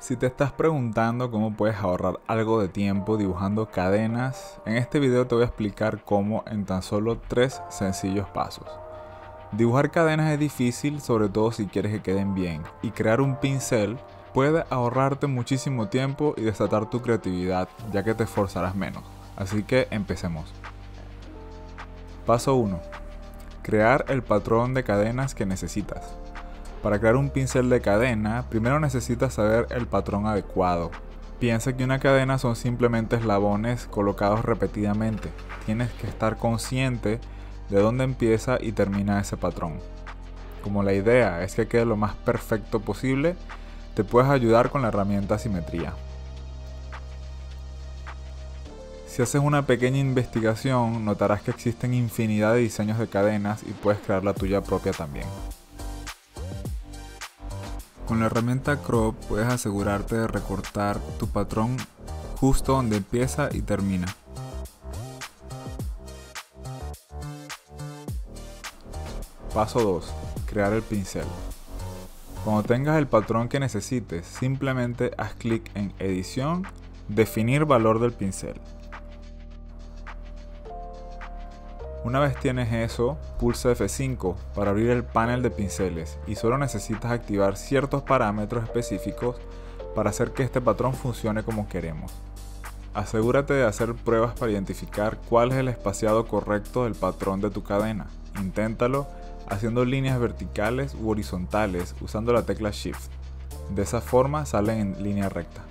Si te estás preguntando cómo puedes ahorrar algo de tiempo dibujando cadenas, en este video te voy a explicar cómo en tan solo 3 sencillos pasos. Dibujar cadenas es difícil, sobre todo si quieres que queden bien, y crear un pincel puede ahorrarte muchísimo tiempo y desatar tu creatividad, ya que te esforzarás menos. Así que empecemos. Paso 1. Crear el patrón de cadenas que necesitas. Para crear un pincel de cadena, primero necesitas saber el patrón adecuado. Piensa que una cadena son simplemente eslabones colocados repetidamente. Tienes que estar consciente de dónde empieza y termina ese patrón. Como la idea es que quede lo más perfecto posible, te puedes ayudar con la herramienta simetría. Si haces una pequeña investigación, notarás que existen infinidad de diseños de cadenas y puedes crear la tuya propia también. Con la herramienta Crop puedes asegurarte de recortar tu patrón justo donde empieza y termina. Paso 2. Crear el pincel. Cuando tengas el patrón que necesites, simplemente haz clic en Edición, Definir valor del pincel. Una vez tienes eso, pulsa F5 para abrir el panel de pinceles y solo necesitas activar ciertos parámetros específicos para hacer que este patrón funcione como queremos. Asegúrate de hacer pruebas para identificar cuál es el espaciado correcto del patrón de tu cadena. Inténtalo haciendo líneas verticales u horizontales usando la tecla Shift. De esa forma salen en línea recta.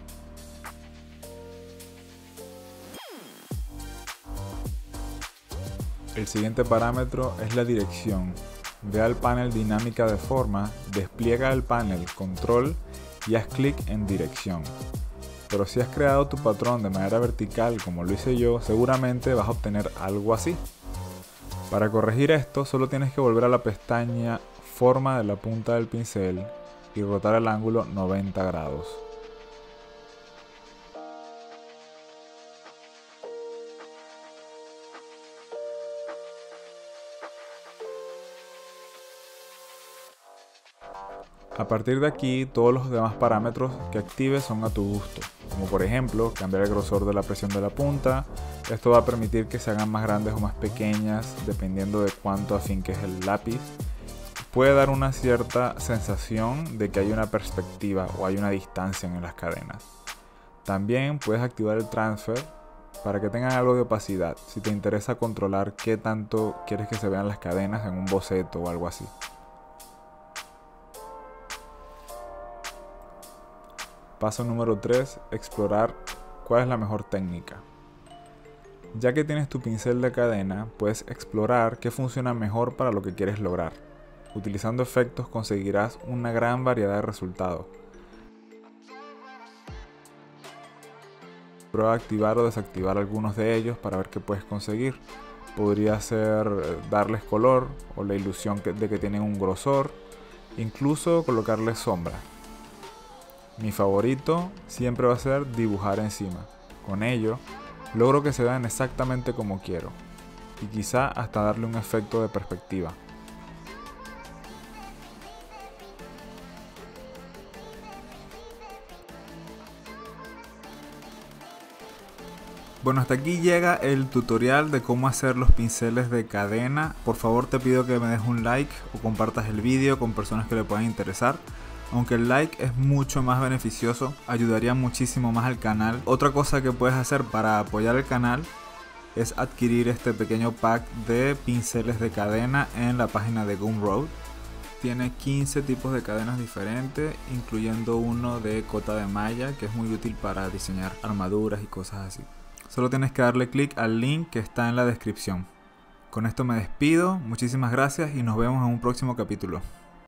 El siguiente parámetro es la dirección. Ve al panel Dinámica de Forma, despliega el panel Control y haz clic en Dirección. Pero si has creado tu patrón de manera vertical como lo hice yo, seguramente vas a obtener algo así. Para corregir esto, solo tienes que volver a la pestaña Forma de la punta del pincel y rotar el ángulo 90 grados. A partir de aquí, todos los demás parámetros que actives son a tu gusto, como por ejemplo, cambiar el grosor de la presión de la punta. Esto va a permitir que se hagan más grandes o más pequeñas, dependiendo de cuánto afinques el lápiz. Puede dar una cierta sensación de que hay una perspectiva o hay una distancia en las cadenas. También puedes activar el transfer para que tengan algo de opacidad, si te interesa controlar qué tanto quieres que se vean las cadenas en un boceto o algo así. Paso número 3. Explorar cuál es la mejor técnica. Ya que tienes tu pincel de cadena, puedes explorar qué funciona mejor para lo que quieres lograr. Utilizando efectos conseguirás una gran variedad de resultados. Prueba a activar o desactivar algunos de ellos para ver qué puedes conseguir. Podría ser darles color o la ilusión de que tienen un grosor, incluso colocarles sombra. Mi favorito siempre va a ser dibujar encima. Con ello, logro que se vean exactamente como quiero y quizá hasta darle un efecto de perspectiva. Bueno, hasta aquí llega el tutorial de cómo hacer los pinceles de cadena. Por favor, te pido que me des un like o compartas el vídeo con personas que le puedan interesar. Aunque el like es mucho más beneficioso, ayudaría muchísimo más al canal. Otra cosa que puedes hacer para apoyar el canal es adquirir este pequeño pack de pinceles de cadena en la página de Gumroad. Tiene 15 tipos de cadenas diferentes, incluyendo uno de cota de malla, que es muy útil para diseñar armaduras y cosas así. Solo tienes que darle clic al link que está en la descripción. Con esto me despido, muchísimas gracias y nos vemos en un próximo capítulo.